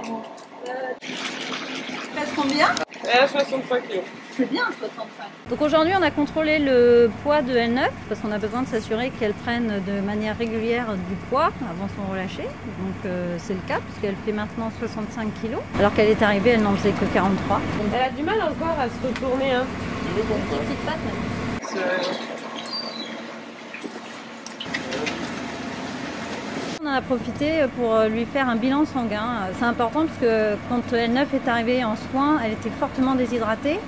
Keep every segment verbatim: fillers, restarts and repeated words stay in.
par an. Euh, tu pèses combien? euh, soixante-cinq kilos. C'est bien, soixante-cinq. Donc aujourd'hui, on a contrôlé le poids de L neuf parce qu'on a besoin de s'assurer qu'elle prenne de manière régulière du poids avant son relâché. Donc euh, c'est le cas puisqu'elle fait maintenant soixante-cinq kilos. Alors qu'elle est arrivée, elle n'en faisait que quarante-trois. Elle a du mal encore à se retourner. Hein. Des petites pattes même. On a profité pour lui faire un bilan sanguin. C'est important parce que quand L neuf est arrivée en soins, elle était fortement déshydratée,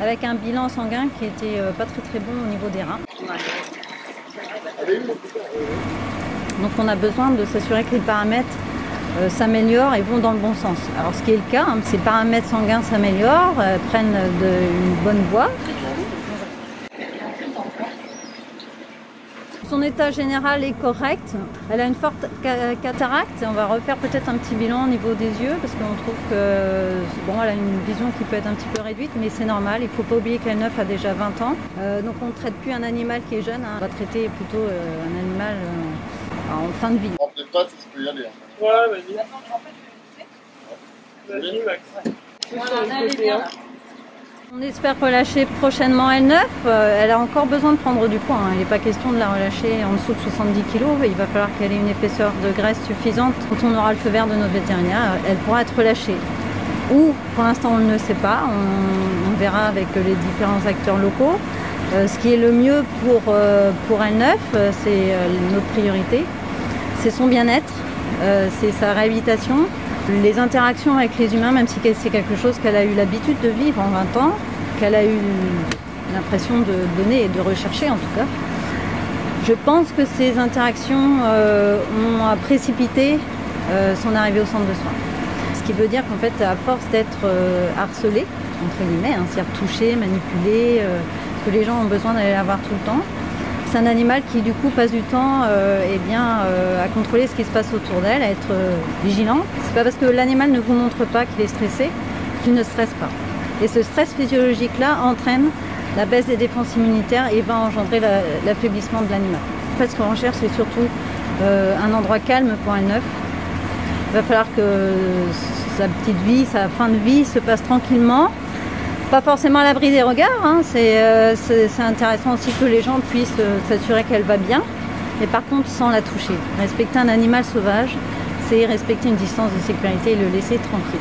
avec un bilan sanguin qui n'était pas très très bon au niveau des reins. Donc on a besoin de s'assurer que les paramètres s'améliorent et vont dans le bon sens. Alors ce qui est le cas, hein, ces paramètres sanguins s'améliorent, prennent de, une bonne voie. Son état général est correct, elle a une forte cataracte, on va refaire peut-être un petit bilan au niveau des yeux parce qu'on trouve que bon, elle a une vision qui peut être un petit peu réduite, mais c'est normal, il ne faut pas oublier qu'elle neuf a déjà vingt ans, euh, donc on ne traite plus un animal qui est jeune, hein. On va traiter plutôt euh, un animal euh, en fin de vie. On peut pas, si tu peux y aller. Hein. Ouais, vas-y. Attends, en fait, tu veux le faire ? Vas-y, Max. Voilà, allez bien. On espère relâcher prochainement L neuf. Elle a encore besoin de prendre du poids. Hein. Il n'est pas question de la relâcher en dessous de soixante-dix kilos. Il va falloir qu'elle ait une épaisseur de graisse suffisante. Quand on aura le feu vert de notre vétérinaire, elle pourra être relâchée. Ou, pour l'instant, on ne le sait pas. On, on verra avec les différents acteurs locaux. Euh, ce qui est le mieux pour, euh, pour L neuf, c'est euh, notre priorité. C'est son bien-être, euh, c'est sa réhabilitation. Les interactions avec les humains, même si c'est quelque chose qu'elle a eu l'habitude de vivre en vingt ans, qu'elle a eu l'impression de donner et de rechercher en tout cas, je pense que ces interactions euh, ont précipité euh, son arrivée au centre de soins. Ce qui veut dire qu'en fait, à force d'être euh, harcelée, entre guillemets, hein, c'est-à-dire touchée, manipulée, euh, que les gens ont besoin d'aller la voir tout le temps, c'est un animal qui du coup passe du temps euh, eh bien, euh, à contrôler ce qui se passe autour d'elle, à être euh, vigilant. C'est pas parce que l'animal ne vous montre pas qu'il est stressé qu'il ne stresse pas. Et ce stress physiologique-là entraîne la baisse des défenses immunitaires et va engendrer l'affaiblissement de l'animal. En fait, ce qu'on recherche, c'est surtout euh, un endroit calme pour un L neuf. Il va falloir que sa petite vie, sa fin de vie se passe tranquillement. Pas forcément à l'abri des regards, hein. C'est euh, intéressant aussi que les gens puissent euh, s'assurer qu'elle va bien, mais par contre sans la toucher. Respecter un animal sauvage, c'est respecter une distance de sécurité et le laisser tranquille.